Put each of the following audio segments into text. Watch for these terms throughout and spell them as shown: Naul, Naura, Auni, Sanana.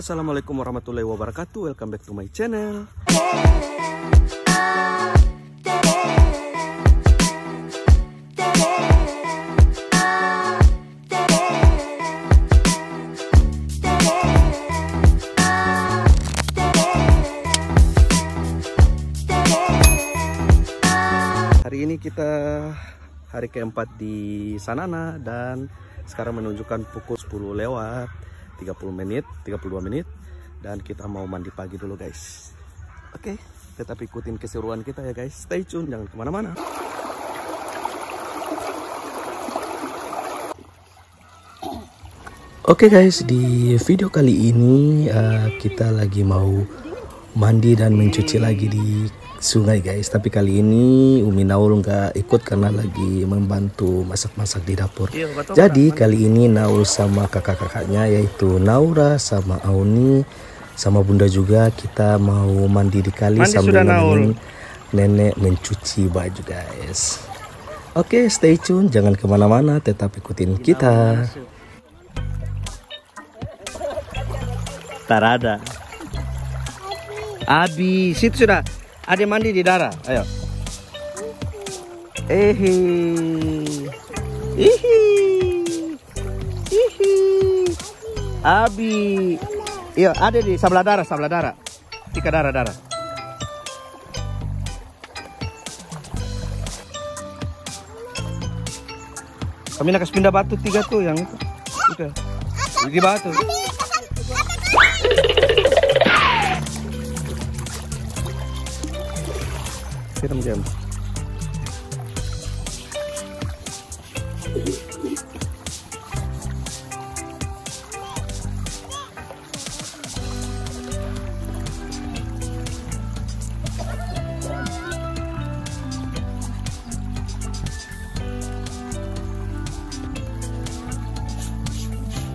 Assalamualaikum warahmatullahi wabarakatuh. Welcome back to my channel. Hari ini kita hari keempat di Sanana dan sekarang menunjukkan pukul 10 lewat 32 menit, dan kita mau mandi pagi dulu guys. Oke, tetap ikutin keseruan kita ya guys, stay tune, jangan kemana-mana. Oke guys, di video kali ini kita lagi mau mandi dan mencuci lagi di sungai guys, tapi kali ini Umi Naul nggak ikut karena lagi membantu masak-masak di dapur. Jadi kali ini Naul sama kakak-kakaknya yaitu Naura sama Auni sama Bunda juga, kita mau mandi di kali sambil nemenin nenek mencuci baju guys. Oke, stay tune, jangan kemana-mana, tetap ikutin kita. Tarada Abi, situ sudah ada mandi di darah, ayo. Abi, iya ada di sebelah darah, tiga darah. Kami nak pindah batu tiga tuh yang itu, di batu. Jam.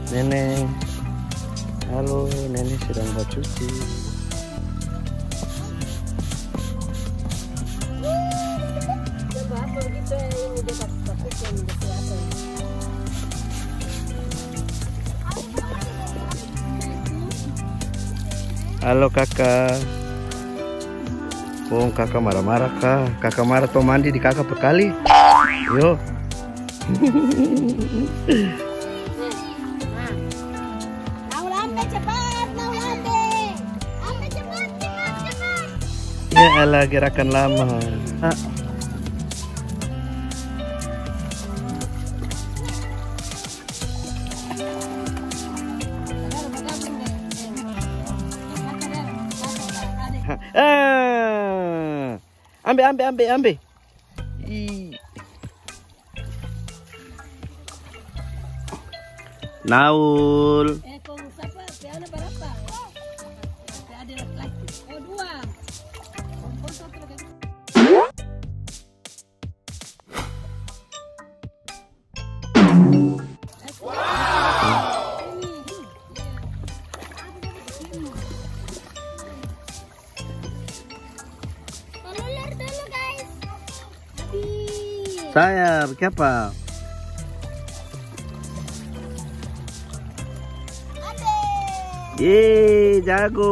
Nenek, halo, nenek sedang bercuci. Halo kakak. Oh kakak marah-marah kak. Kakak marah toh mandi di kakak berkali. Yo. Naul ampe cepat, Naul ampe. Ampe cepat, cepat. Ya Allah, gerakan lama. Ambe. Naul. Saya siapa? Ye, jago.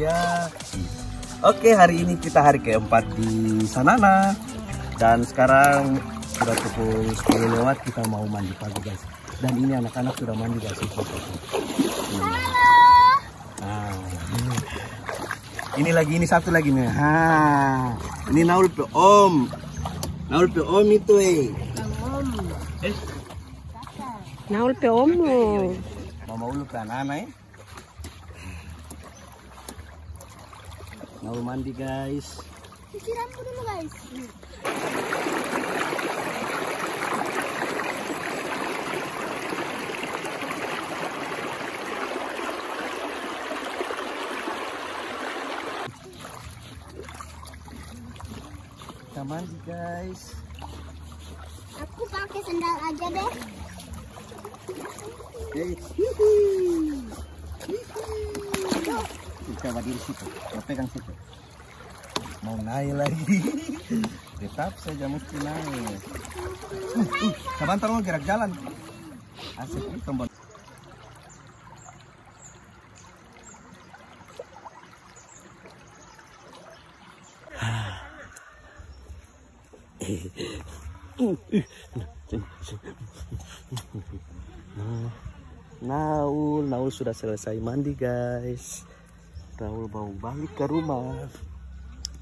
Ya, oke, hari ini kita hari keempat di Sanana dan sekarang sudah pukul 10 lewat, kita mau mandi pagi guys. Dan ini anak-anak sudah mandi guys. Nah, ini lagi, ini satu lagi nih. Ha, ini Naul pe Om. Naul pe Om itu Naul pe Om. Mama ulu ke Sanana. Naul mandi guys. Cuci rambut dulu guys. Kita mandi guys. Aku pakai sendal aja deh. Coba diri situ, coba pegang situ. Mau naik lagi. Tetap saja mesti naik. Sebentar mau gerak jalan. Asik ini tombol. Naul sudah selesai mandi guys. Naul mau balik ke rumah.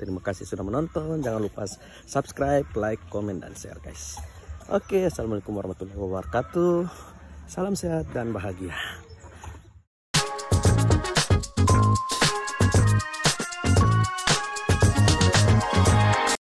Terima kasih sudah menonton. Jangan lupa subscribe, like, komen, dan share guys. Oke, assalamualaikum warahmatullahi wabarakatuh. Salam sehat dan bahagia.